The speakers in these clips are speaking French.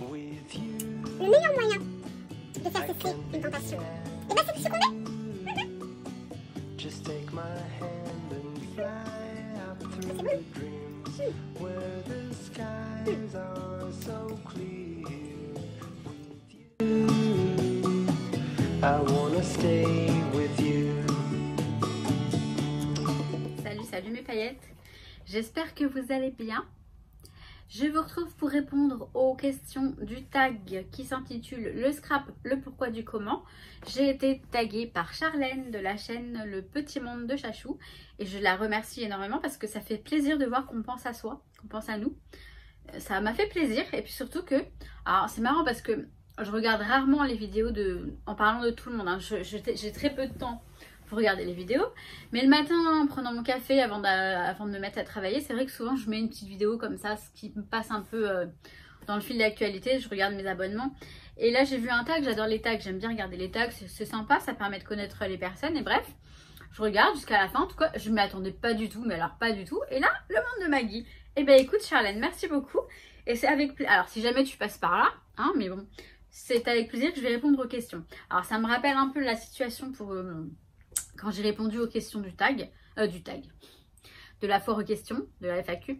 Le meilleur moyen de faire cesser une tentation, et bien c'est de succomber. Salut, salut mes paillettes, j'espère que vous allez bien. Je vous retrouve pour répondre aux questions du tag qui s'intitule Le Scrap, le pourquoi du comment. J'ai été taguée par Charlène de la chaîne Le Petit Monde de Chachou et je la remercie énormément parce que ça fait plaisir de voir qu'on pense à soi, qu'on pense à nous. Ça m'a fait plaisir et puis surtout que... Alors c'est marrant parce que je regarde rarement les vidéos en parlant de tout le monde. Hein. J'ai très peu de temps pour regarder les vidéos. Mais le matin, en prenant mon café avant de me mettre à travailler, c'est vrai que souvent je mets une petite vidéo comme ça, ce qui me passe un peu dans le fil d'actualité. Je regarde mes abonnements. Et là, j'ai vu un tag. J'adore les tags. J'aime bien regarder les tags. C'est sympa. Ça permet de connaître les personnes. Et bref, je regarde jusqu'à la fin. En tout cas, je ne m'y attendais pas du tout. Mais alors, pas du tout. Et là, le monde de Maggy. Eh bien, écoute, Charlène, merci beaucoup. Et c'est avec plaisir. Alors, si jamais tu passes par là, hein, mais bon, c'est avec plaisir que je vais répondre aux questions. Alors, ça me rappelle un peu la situation pour... quand j'ai répondu aux questions de la foire aux questions, de la FAQ.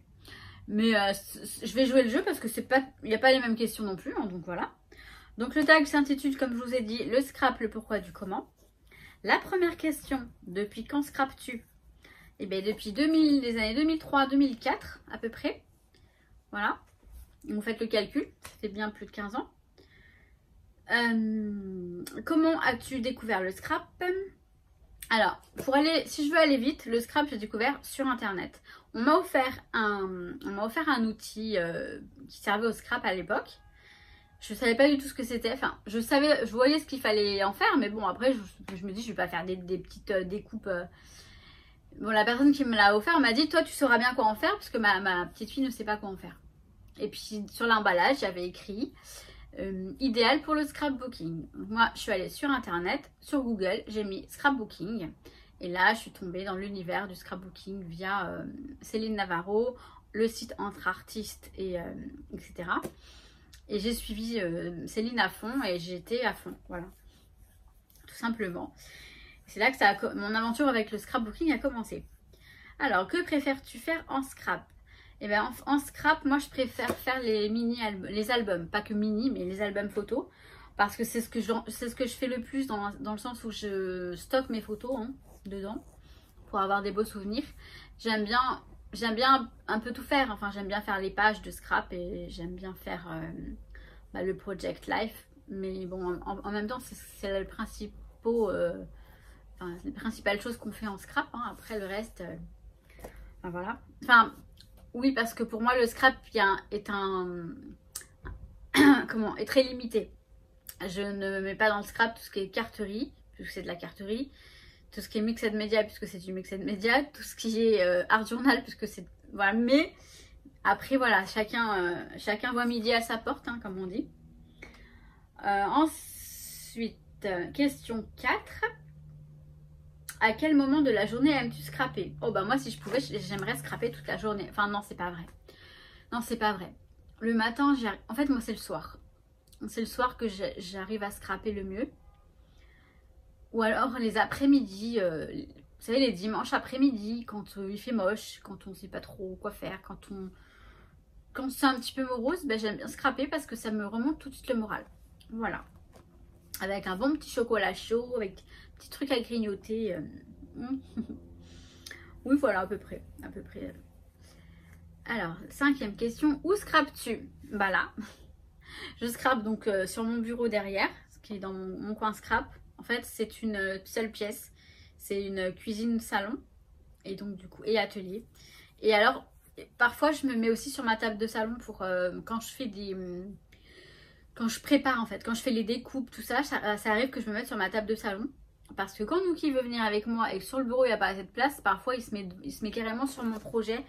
Mais je vais jouer le jeu parce que il n'y a pas les mêmes questions non plus, hein, donc voilà. Donc le tag s'intitule, comme je vous ai dit, le scrap, le pourquoi du comment. La première question, depuis quand scrapes-tu? Eh bien depuis les années 2003, 2004 à peu près. Voilà, vous faites le calcul, ça fait bien plus de 15 ans. Comment as-tu découvert le scrap? Alors, si je veux aller vite, le scrap, j'ai découvert sur Internet. On m'a offert un outil qui servait au scrap à l'époque. Je ne savais pas du tout ce que c'était. Enfin, je voyais ce qu'il fallait en faire, mais bon, après, je me dis, je ne vais pas faire des petites découpes. Bon, la personne qui me l'a offert m'a dit, toi, tu sauras bien quoi en faire, parce que ma petite fille ne sait pas quoi en faire. Et puis, sur l'emballage, j'avais écrit... idéal pour le scrapbooking. Moi, je suis allée sur Internet, sur Google, j'ai mis scrapbooking. Et là, je suis tombée dans l'univers du scrapbooking via Céline Navarro, le site Entre Artistes, etc. Et j'ai suivi Céline à fond et j'étais à fond, voilà. Tout simplement. C'est là que mon aventure avec le scrapbooking a commencé. Alors, que préfères-tu faire en scrap ? Et eh bien en scrap, moi je préfère faire les albums, pas que mini, mais les albums photos. Parce que c'est ce que je fais le plus dans le sens où je stocke mes photos hein, dedans pour avoir des beaux souvenirs. J'aime bien un peu tout faire, enfin j'aime bien faire les pages de scrap et j'aime bien faire le project life. Mais bon, en même temps c'est les principales choses qu'on fait en scrap, hein. Après le reste, voilà. Enfin... Oui, parce que pour moi, le scrap est très limité. Je ne mets pas dans le scrap tout ce qui est carterie, puisque c'est de la carterie. Tout ce qui est mixed media, puisque c'est du mixed media. Tout ce qui est art journal, puisque c'est... Voilà, mais après, voilà, chacun voit midi à sa porte, hein, comme on dit. Ensuite, question 4. À quel moment de la journée aimes-tu scraper? Oh bah moi si je pouvais j'aimerais scraper toute la journée. Enfin non c'est pas vrai. Non c'est pas vrai. Le matin en fait moi c'est le soir. C'est le soir que j'arrive à scraper le mieux. Ou alors les après-midi. Vous savez les dimanches après-midi quand il fait moche. Quand on ne sait pas trop quoi faire. Quand c'est un petit peu morose. Bah, j'aime bien scraper parce que ça me remonte tout de suite le moral. Voilà. Avec un bon petit chocolat chaud, avec un petit truc à grignoter. Oui, voilà, à peu près. Alors, 5e question. Où scrapes-tu? Bah là, je scrape donc sur mon bureau derrière, ce qui est dans mon coin scrap. En fait, c'est une seule pièce. C'est une cuisine-salon et donc du coup, et atelier. Et alors, parfois, je me mets aussi sur ma table de salon pour quand je fais des... Quand je prépare en fait, quand je fais les découpes, tout ça, ça arrive que je me mette sur ma table de salon. Parce que quand Nuki veut venir avec moi et que sur le bureau il n'y a pas assez de place, parfois il se met carrément sur mon projet.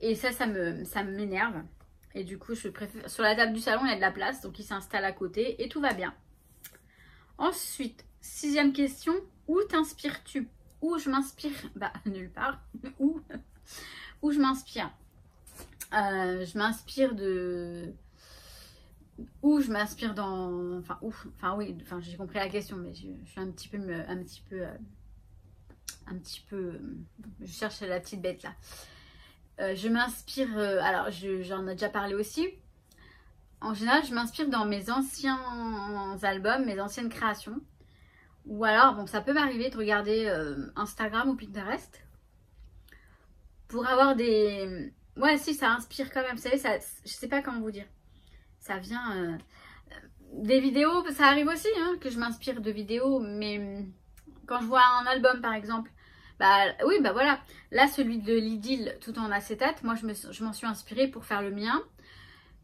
Et ça m'énerve. Et du coup, je préfère... Sur la table du salon, il y a de la place, donc il s'installe à côté et tout va bien. Ensuite, 6e question, où t'inspires-tu? Où je m'inspire? Bah, nulle part. Où je m'inspire? Je m'inspire de... où je m'inspire dans... Enfin, ouf, enfin oui, enfin, j'ai compris la question, mais je suis un petit peu... Je cherche la petite bête là. Je m'inspire... alors, j'en ai déjà parlé aussi. En général, je m'inspire dans mes anciens albums, mes anciennes créations. Ou alors, bon, ça peut m'arriver de regarder Instagram ou Pinterest. Pour avoir des... Ouais, si, ça inspire quand même. Vous savez, ça, je sais pas comment vous dire. Ça vient... des vidéos, ça arrive aussi hein, que je m'inspire de vidéos. Mais quand je vois un album, par exemple... Bah oui, bah voilà. Là, celui de l'idylle tout en acétate, moi, je m'en suis inspirée pour faire le mien.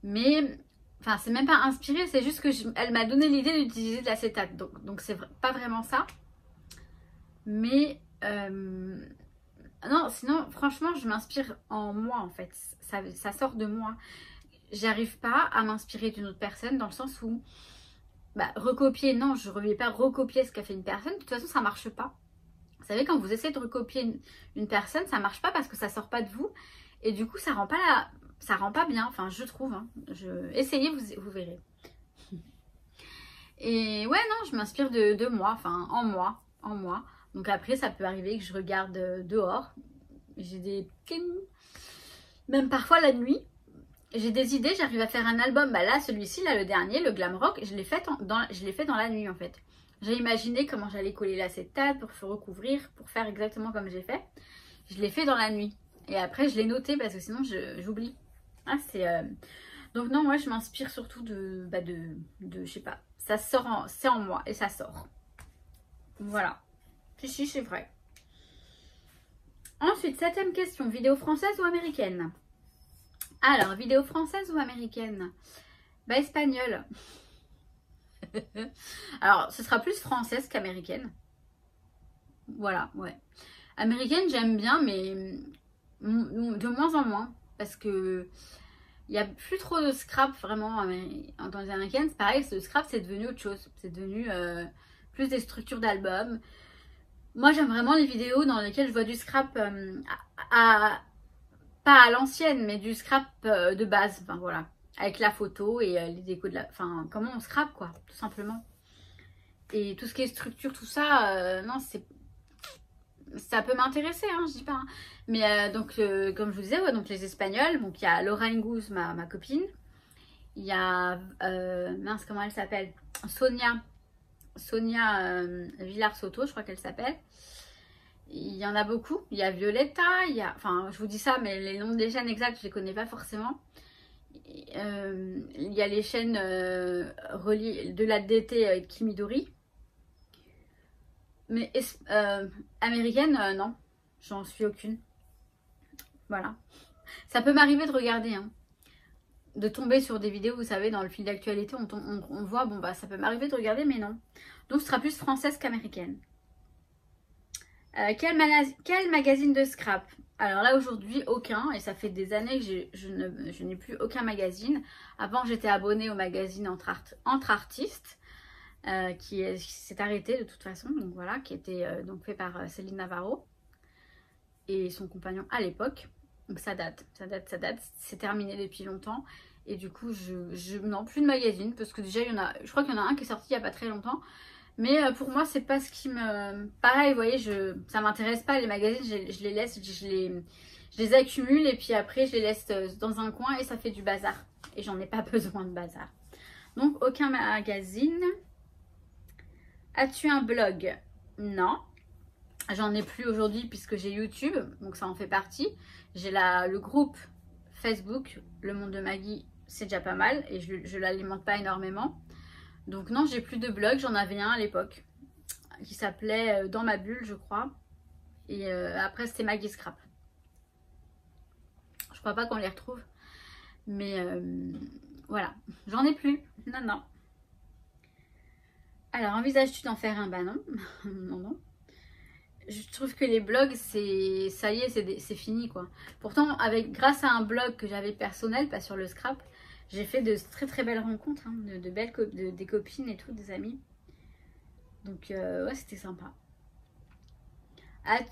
Mais... Enfin, c'est même pas inspiré, c'est juste que elle m'a donné l'idée d'utiliser de l'acétate. Donc c'est pas vraiment ça. Mais non, sinon, franchement, je m'inspire en moi, en fait. Ça sort de moi. J'arrive pas à m'inspirer d'une autre personne dans le sens où, bah, recopier, non, je ne vais pas recopier ce qu'a fait une personne. De toute façon, ça marche pas. Vous savez, quand vous essayez de recopier une personne, ça marche pas parce que ça sort pas de vous. Et du coup, ça rend pas la... Ça rend pas bien, enfin je trouve, hein. Essayez, vous verrez. Et ouais, non, je m'inspire de moi, enfin en moi. Donc après, ça peut arriver que je regarde dehors. J'ai des... Même parfois la nuit, j'ai des idées, j'arrive à faire un album. Bah là, celui-ci, là, le dernier, le glam rock, je l'ai fait dans la nuit en fait. J'ai imaginé comment j'allais coller l'acétate pour se recouvrir, pour faire exactement comme j'ai fait. Je l'ai fait dans la nuit. Et après, je l'ai noté parce que sinon, j'oublie. Ah, donc non, moi, ouais, je m'inspire surtout de je sais pas, ça sort, c'est en moi et ça sort. Voilà. Si, c'est vrai. Ensuite, 7e question, vidéo française ou américaine? Alors, vidéo française ou américaine? Bah, espagnole. Alors, ce sera plus française qu'américaine. Voilà, ouais. Américaine, j'aime bien, mais... de moins en moins parce que il n'y a plus trop de scrap vraiment dans les américaines. C'est pareil, le scrap c'est devenu autre chose, c'est devenu plus des structures d'albums. Moi j'aime vraiment les vidéos dans lesquelles je vois du scrap pas à l'ancienne mais du scrap de base, enfin voilà, avec la photo et les décos de la, enfin comment on scrape quoi, tout simplement. Et tout ce qui est structure, tout ça, non, c'est... Ça peut m'intéresser, hein, je dis pas. Hein. Mais donc, comme je vous disais, ouais, donc les Espagnols. Donc, il y a Laura Inguz, ma copine. Il y a, mince, comment elle s'appelle? Sonia Villarsoto, je crois qu'elle s'appelle. Il y en a beaucoup. Il y a Violetta, il y a... Enfin, je vous dis ça, mais les noms des chaînes exacts, je les connais pas forcément. Il y a les chaînes reliées de la DT avec Kimidori. Mais américaine, non, j'en suis aucune. Voilà. Ça peut m'arriver de regarder, hein, de tomber sur des vidéos, vous savez, dans le fil d'actualité, on voit, bon, bah, ça peut m'arriver de regarder, mais non. Donc, ce sera plus française qu'américaine. Quel magazine de scrap? Alors là, aujourd'hui, aucun, et ça fait des années que je n'ai plus aucun magazine. Avant, j'étais abonnée au magazine Entre Artistes. Qui s'est arrêté de toute façon, donc voilà, qui était donc fait par Céline Navarro et son compagnon à l'époque. Donc ça date, c'est terminé depuis longtemps. Et du coup, non, plus de magazine, parce que déjà, il y en a, je crois qu'il y en a un qui est sorti il n'y a pas très longtemps. Mais pour moi, c'est pas ce qui me... Pareil, vous voyez, ça m'intéresse pas, les magazines, je les laisse, je les accumule et puis après, je les laisse dans un coin et ça fait du bazar. Et j'en ai pas besoin de bazar. Donc, aucun magazine... As-tu un blog? Non. J'en ai plus aujourd'hui puisque j'ai YouTube, donc ça en fait partie. J'ai le groupe Facebook, Le Monde de Maggy, c'est déjà pas mal et je l'alimente pas énormément. Donc non, j'ai plus de blog, j'en avais un à l'époque qui s'appelait Dans ma bulle, je crois. Et après, c'était Maggy Scrap. Je crois pas qu'on les retrouve, mais voilà, j'en ai plus. Non, non. Alors, envisages-tu d'en faire un? Bah non, non, non. Je trouve que les blogs, c'est... Ça y est, c'est fini, quoi. Pourtant, grâce à un blog que j'avais personnel, pas sur le scrap, j'ai fait de très très belles rencontres, hein, des copines et tout, des amis. Donc, ouais, c'était sympa.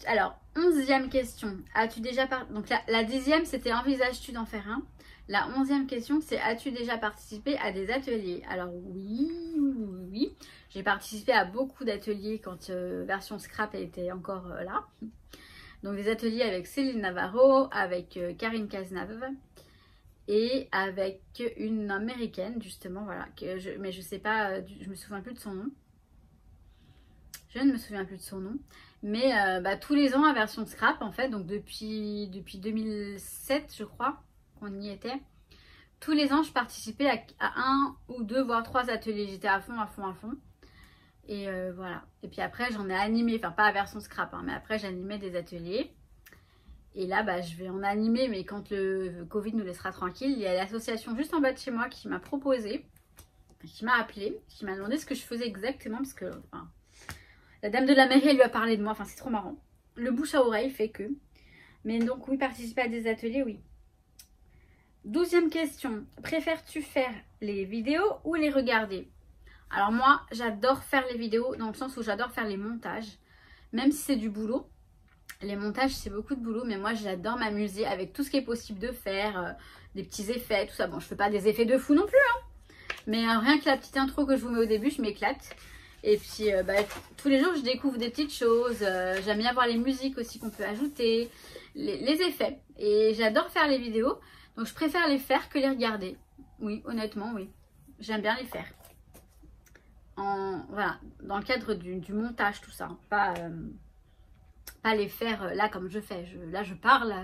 Alors, 11e question. As-tu déjà Donc la 10e, c'était envisages-tu d'en faire un? La 11e question, c'est as-tu déjà participé à des ateliers? Alors oui. J'ai participé à beaucoup d'ateliers quand Version Scrap était encore là. Donc des ateliers avec Céline Navarro, avec Karine Cazenave et avec une américaine justement, voilà. Que mais je sais pas, je me souviens plus de son nom. Je ne me souviens plus de son nom. Mais tous les ans à Version Scrap en fait, donc depuis 2007 je crois qu'on y était. Tous les ans je participais à un ou deux voire trois ateliers, j'étais à fond. Et voilà. Et puis après j'en ai animé, enfin pas à Version Scrap, hein, mais après j'animais des ateliers. Et là bah, je vais en animer, mais quand le Covid nous laissera tranquille, il y a l'association juste en bas de chez moi qui m'a proposé, qui m'a appelé, qui m'a demandé ce que je faisais exactement parce que enfin, la dame de la mairie elle lui a parlé de moi, enfin c'est trop marrant. Le bouche à oreille fait que... Mais donc oui, participer à des ateliers, oui. 12e question, préfères-tu faire les vidéos ou les regarder? Alors moi, j'adore faire les vidéos dans le sens où j'adore faire les montages. Même si c'est du boulot, les montages c'est beaucoup de boulot, mais moi j'adore m'amuser avec tout ce qui est possible de faire, des petits effets, tout ça. Bon, je fais pas des effets de fou non plus, hein, mais rien que la petite intro que je vous mets au début, je m'éclate. Et puis tous les jours, je découvre des petites choses. J'aime bien voir les musiques aussi qu'on peut ajouter, les effets. Et j'adore faire les vidéos. Donc je préfère les faire que les regarder. Oui, honnêtement, oui. J'aime bien les faire. Voilà, dans le cadre du montage, tout ça. Pas les faire là comme je fais. Là, je parle.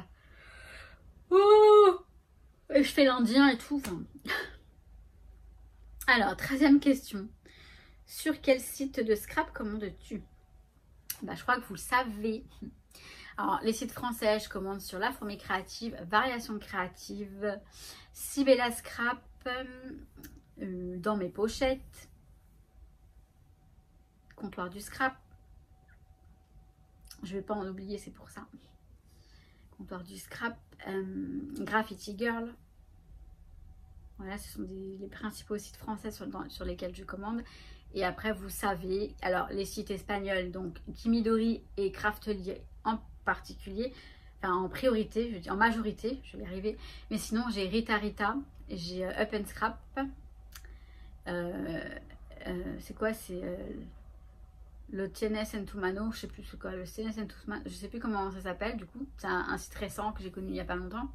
Ouh, et je fais l'indien et tout. Enfin. Alors, 13e question. Sur quel site de scrap commandes-tu? Bah, je crois que vous le savez. Alors, les sites français, je commande sur La Fourmi Créative, Variation Créative, Sibella Scrap, Dans mes pochettes, Comptoir du Scrap. Je ne vais pas en oublier, c'est pour ça. Comptoir du Scrap, Graffiti Girl. Voilà, ce sont les principaux sites français sur lesquels je commande. Et après, vous savez, alors les sites espagnols, donc Kimidori et Craftelier en particulier, enfin en priorité, je dis en majorité, je vais y arriver. Mais sinon, j'ai Rita, j'ai Up and Scrap. C'est quoi? C'est le TNS and to Mano, je sais plus c'est quoi, le TNS and to Mano, je sais plus comment ça s'appelle du coup. C'est un site récent que j'ai connu il n'y a pas longtemps.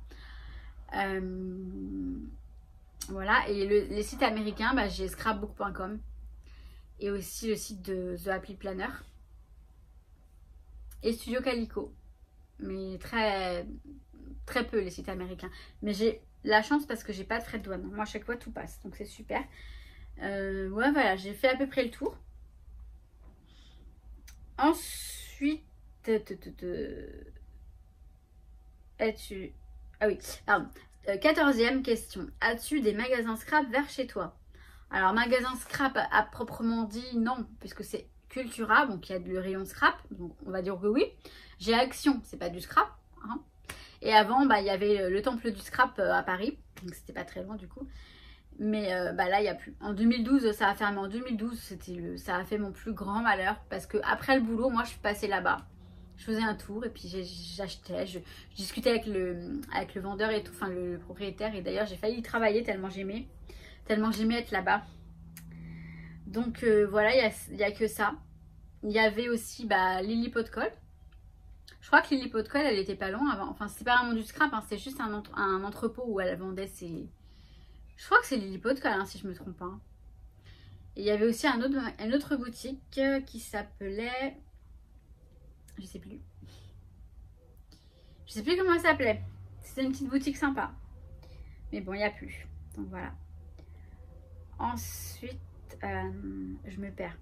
Voilà, et les sites américains, bah, j'ai scrapbook.com et aussi le site de The Happy Planner et Studio Calico. Mais très peu les sites américains. Mais j'ai la chance parce que j'ai pas de frais de douane. Moi, à chaque fois, tout passe, donc c'est super. Ouais, voilà, j'ai fait à peu près le tour. Ensuite, ah oui, pardon. 14e question. As-tu des magasins scrap vers chez toi? Alors, magasin scrap à proprement dit, non, puisque c'est Cultura, donc il y a du rayon scrap, donc on va dire que oui. J'ai Action, c'est pas du scrap, hein. Et avant, bah, il y avait le temple du scrap à Paris, donc c'était pas très loin du coup. Mais là, il n'y a plus. En 2012, ça a fermé. En 2012, ça a fait mon plus grand malheur parce que après le boulot, moi, je suis passée là-bas. Je faisais un tour et puis j'achetais, je discutais avec le vendeur et tout, enfin le propriétaire. Et d'ailleurs, j'ai failli y travailler tellement j'aimais être là-bas. Donc voilà, il n'y a que ça. Il y avait aussi Lily Pot-Coll. Je crois que Lily Pot-Coll, elle n'était pas loin avant. Enfin, c'est pas vraiment du scrap, hein, c'est juste un entrepôt où elle vendait ses... Je crois que c'est Lily Pot-Coll, hein, si je me trompe pas. Hein. Et il y avait aussi une autre boutique qui s'appelait... Je sais plus comment elle s'appelait. C'était une petite boutique sympa. Mais bon, il n'y a plus. Donc voilà. Ensuite, je me perds.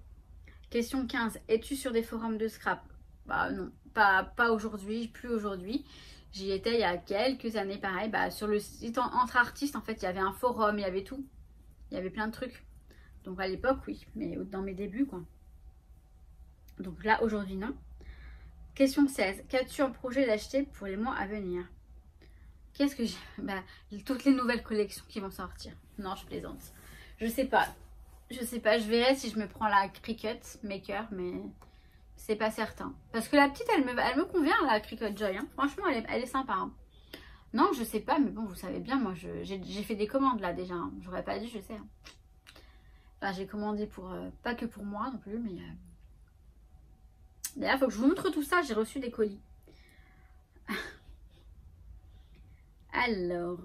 Question 15. Es-tu sur des forums de scrap? Bah non, pas aujourd'hui, plus aujourd'hui. J'y étais il y a quelques années, pareil. Bah, sur le site Entre Artistes, en fait, il y avait un forum, il y avait tout. Il y avait plein de trucs. Donc à l'époque, oui. Mais dans mes débuts, quoi. Donc là, aujourd'hui, non. Question 16. Qu'as-tu en projet d'acheter pour les mois à venir? Qu'est-ce que j'ai? Bah, toutes les nouvelles collections qui vont sortir. Non, je plaisante. Je sais pas. Je verrai si je me prends la Cricut Maker, mais c'est pas certain. Parce que la petite, elle me convient, la Cricut Joy. Hein. Franchement, elle est sympa. Hein. Non, je sais pas, mais bon, vous savez bien, moi, j'ai fait des commandes là déjà. Hein. J'aurais pas dû, je sais. Hein. Enfin, j'ai commandé pour, pas que pour moi non plus, mais... D'ailleurs, il faut que je vous montre tout ça. J'ai reçu des colis. Alors,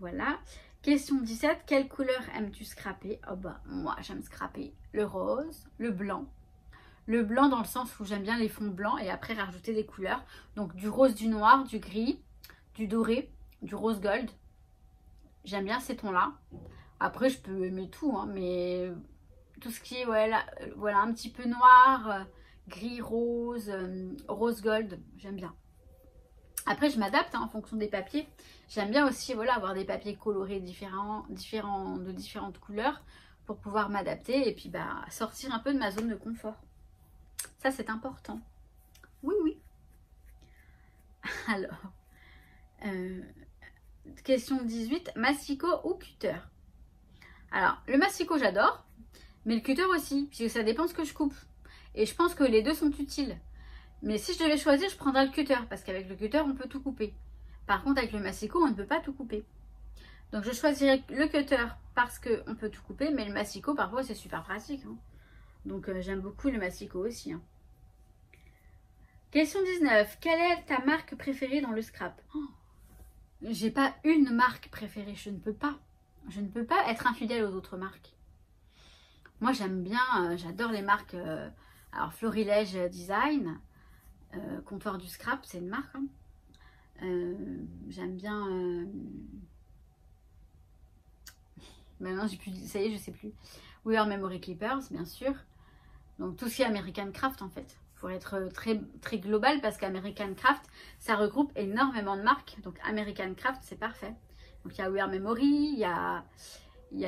voilà. Question 17. Quelle couleur aimes-tu scraper? Oh bah, moi, j'aime scraper le rose, le blanc. Le blanc dans le sens où j'aime bien les fonds blancs et après rajouter des couleurs. Donc, du rose, du noir, du gris, du doré, du rose gold. J'aime bien ces tons-là. Après, je peux aimer tout, hein, mais tout ce qui est, voilà, voilà un petit peu noir... gris, rose, rose gold, j'aime bien. Après, je m'adapte hein, en fonction des papiers. J'aime bien aussi voilà, avoir des papiers colorés de différentes couleurs pour pouvoir m'adapter et puis bah, sortir un peu de ma zone de confort. Ça, c'est important. Oui, oui. Alors, question 18, massicot ou cutter? Alors, le massicot, j'adore, mais le cutter aussi, puisque ça dépend de ce que je coupe. Et je pense que les deux sont utiles. Mais si je devais choisir, je prendrais le cutter. Parce qu'avec le cutter, on peut tout couper. Par contre, avec le massicot, on ne peut pas tout couper. Donc, je choisirais le cutter parce qu'on peut tout couper. Mais le massicot, parfois, c'est super pratique. Hein. Donc, j'aime beaucoup le massicot aussi. Hein. Question 19. Quelle est ta marque préférée dans le scrap? J'ai pas une marque préférée. Je ne peux pas. Je ne peux pas être infidèle aux autres marques. Moi, j'aime bien. J'adore les marques... Alors, Florilège Design, Comptoir du Scrap, c'est une marque. Hein. J'aime bien... Maintenant, j'ai plus... Ça y est, je sais plus. We Are Memory Clippers, bien sûr. Donc, tout ce qui est American Craft, en fait. Il faut être très, très global parce qu'American Craft, ça regroupe énormément de marques. Donc, American Craft, c'est parfait. Donc, il y a We Are Memory, il y a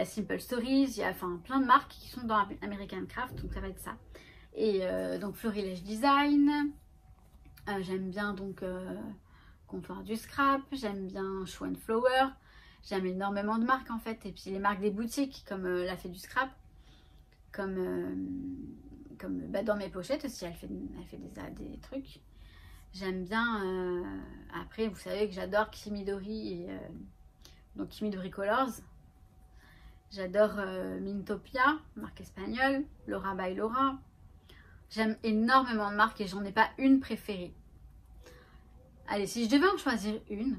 Simple Stories, il y a enfin, plein de marques qui sont dans American Craft. Donc, ça va être ça. Et donc Florilège Design, j'aime bien donc Comptoir du Scrap, j'aime bien Show & Flower, j'aime énormément de marques en fait. Et puis les marques des boutiques comme La Fée du Scrap, comme bah, Dans mes pochettes aussi, elle fait des trucs. J'aime bien, après vous savez que j'adore Kimidori, et, donc Kimidori Colors. J'adore Mintopia, marque espagnole, Laura by Laura. J'aime énormément de marques et j'en ai pas une préférée. Allez, si je devais en choisir une,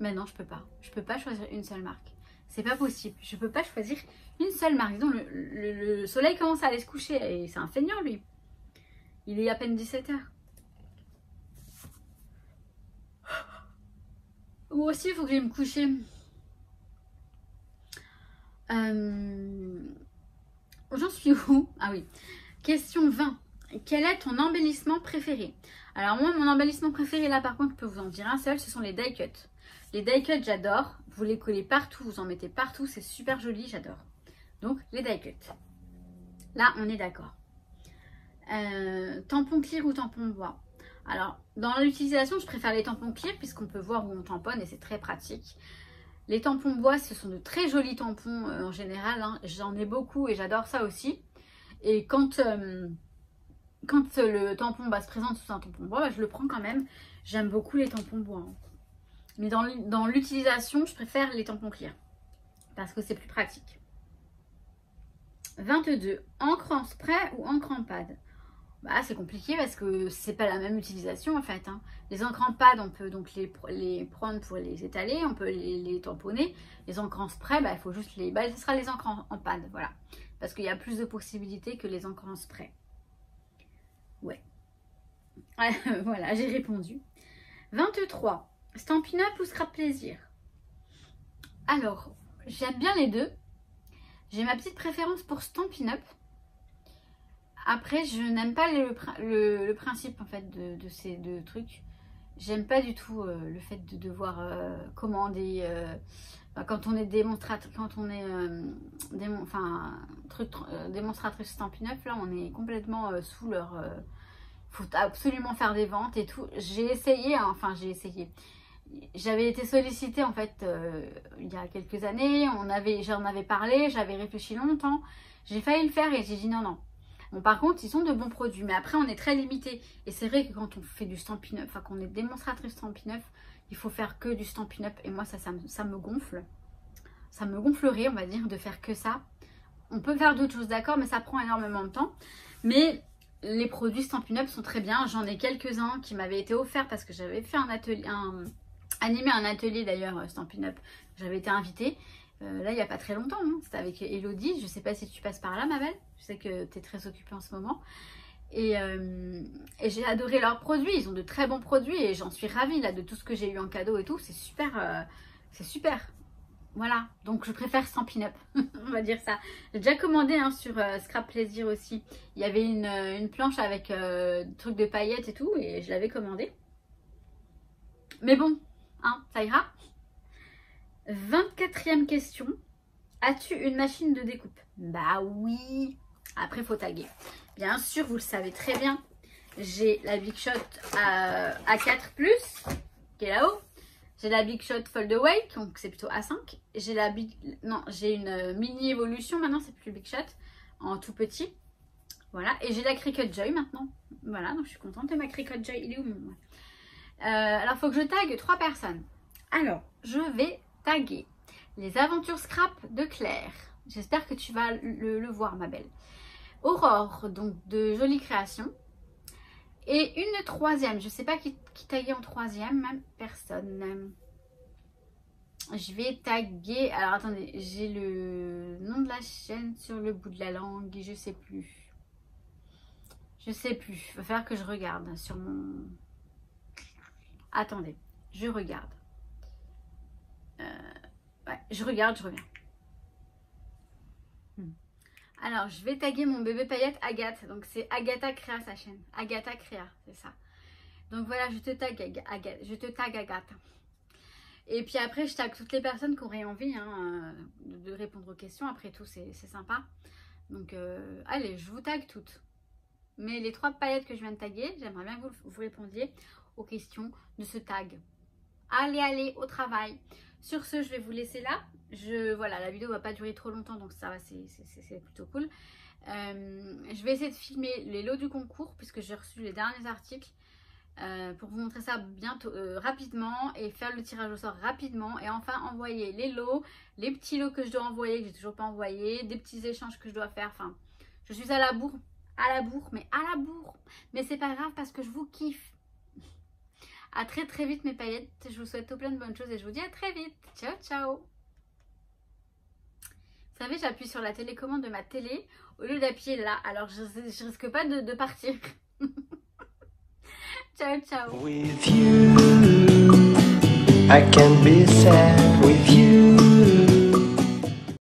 mais non, je peux pas. Je peux pas choisir une seule marque. C'est pas possible. Je peux pas choisir une seule marque. Disons, le soleil commence à aller se coucher et c'est un feignant, lui. Il est à peine 17 h. Moi aussi, il faut que j'aille me coucher. J'en suis où? Ah oui. Question 20. Quel est ton embellissement préféré? Alors moi, mon embellissement préféré, là par contre, je peux vous en dire un seul, ce sont les die cuts. Les die cuts, j'adore. Vous les collez partout, vous en mettez partout, c'est super joli, j'adore. Donc, les die cuts. Là, on est d'accord. Tampon clear ou tampon bois? Alors, dans l'utilisation, je préfère les tampons clear puisqu'on peut voir où on tamponne et c'est très pratique. Les tampons bois, ce sont de très jolis tampons en général. Hein. J'en ai beaucoup et j'adore ça aussi. Et quand le tampon bah, se présente sous un tampon bois, bah, je le prends quand même. J'aime beaucoup les tampons bois. Hein. Mais dans l'utilisation, je préfère les tampons clear. Parce que c'est plus pratique. 22. Encre en spray ou encre en pad? Bah, c'est compliqué parce que c'est pas la même utilisation en fait. Hein. Les encres en pad, on peut donc les prendre pour les étaler, on peut les tamponner. Les encres en spray, bah, il faut juste les... Bah, ce sera les encres en pad, voilà. Parce qu'il y a plus de possibilités que les encres en spray. Ouais. Voilà, j'ai répondu. 23. Stampin' Up ou Scrap Plaisir? Alors, j'aime bien les deux. J'ai ma petite préférence pour Stampin' Up. Après, je n'aime pas le principe en fait de ces deux trucs. J'aime pas du tout le fait de devoir commander... Quand on est démonstratrice Stampin' Up, là, on est complètement sous leur... faut absolument faire des ventes et tout. J'ai essayé, hein, enfin, j'ai essayé. J'avais été sollicitée, en fait, il y a quelques années. J'en avais parlé, j'avais réfléchi longtemps. J'ai failli le faire et j'ai dit non, non. Bon, par contre, ils ont de bons produits, mais après, on est très limité. Et c'est vrai que quand on fait du Stampin' Up, enfin, qu'on est démonstratrice Stampin' Up, il faut faire que du Stampin' Up. Et moi, ça me gonfle. Ça me gonflerait, on va dire, de faire que ça. On peut faire d'autres choses, d'accord, mais ça prend énormément de temps. Mais les produits Stampin' Up sont très bien. J'en ai quelques-uns qui m'avaient été offerts parce que j'avais fait un atelier, animé un atelier d'ailleurs Stampin' Up. J'avais été invitée. Là, il n'y a pas très longtemps, hein. C'était avec Elodie. Je ne sais pas si tu passes par là, ma belle. Je sais que tu es très occupée en ce moment. Et j'ai adoré leurs produits. Ils ont de très bons produits et j'en suis ravie là, de tout ce que j'ai eu en cadeau et tout. C'est super, c'est super. Voilà, donc je préfère Stampin' Up, on va dire ça. J'ai déjà commandé hein, sur Scrap Plaisir aussi. Il y avait une planche avec des trucs de paillettes et tout, et je l'avais commandé. Mais bon, hein, ça ira. 24e question. As-tu une machine de découpe? Bah oui. Après, il faut taguer. Bien sûr, vous le savez très bien. J'ai la Big Shot A4+, qui est là-haut. J'ai la Big Shot Fold Away, donc c'est plutôt A5. J'ai la Big... Non, j'ai une mini évolution maintenant, c'est plus Big Shot, en tout petit. Voilà, et j'ai la Cricut Joy maintenant. Voilà, donc je suis contente. Et ma Cricut Joy, il est où mon... Ouais. Alors, il faut que je tague 3 personnes. Alors, je vais taguer les aventures scrap de Claire. J'espère que tu vas le voir, ma belle. Aurore, donc de Jolie Création. Et une troisième, je ne sais pas qui taguer en troisième, même personne. Je vais taguer, alors attendez, j'ai le nom de la chaîne sur le bout de la langue, je ne sais plus. Je ne sais plus, il va falloir que je regarde sur mon... Attendez, je regarde. Ouais, je regarde, je reviens. Alors, je vais taguer mon bébé paillette Agathe. Donc, c'est Agatha créa sa chaîne. Agatha créa, c'est ça. Donc, voilà, je te tague Agathe. Je te tague Agathe. Et puis après, je tague toutes les personnes qui auraient envie hein, de répondre aux questions. Après tout, c'est sympa. Donc, allez, je vous tague toutes. Mais les 3 paillettes que je viens de taguer, j'aimerais bien que vous répondiez aux questions de ce tag. Allez, allez, au travail. Sur ce, je vais vous laisser là. Voilà, la vidéo ne va pas durer trop longtemps, donc ça va, c'est plutôt cool. Je vais essayer de filmer les lots du concours, puisque j'ai reçu les derniers articles, pour vous montrer ça bientôt, rapidement, et faire le tirage au sort rapidement, et enfin envoyer les lots, les petits lots que je dois envoyer, que j'ai toujours pas envoyé, des petits échanges que je dois faire, enfin, je suis à la bourre, mais c'est pas grave, parce que je vous kiffe. À très très vite mes paillettes, je vous souhaite tout plein de bonnes choses et je vous dis à très vite. Ciao ciao. Vous savez, j'appuie sur la télécommande de ma télé au lieu d'appuyer là, alors je risque pas de partir. Ciao ciao. With you, I can be sad.